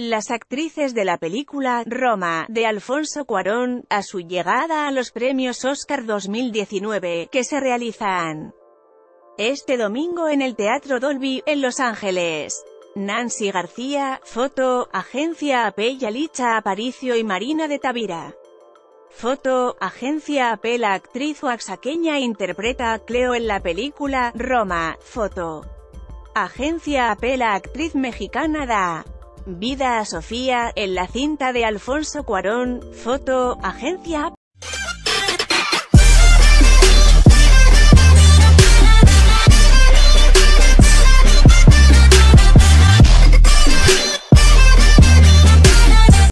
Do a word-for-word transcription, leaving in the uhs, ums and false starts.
Las actrices de la película Roma, de Alfonso Cuarón, a su llegada a los premios Oscar dos mil diecinueve, que se realizan este domingo en el Teatro Dolby, en Los Ángeles. Nancy García, foto, Agencia A P. Yalitza Aparicio y Marina de Tavira, foto, Agencia A P. La actriz oaxaqueña interpreta a Cleo en la película Roma, foto, Agencia A P. La actriz mexicana da vida a Sofía en la cinta de Alfonso Cuarón, foto, Agencia A P.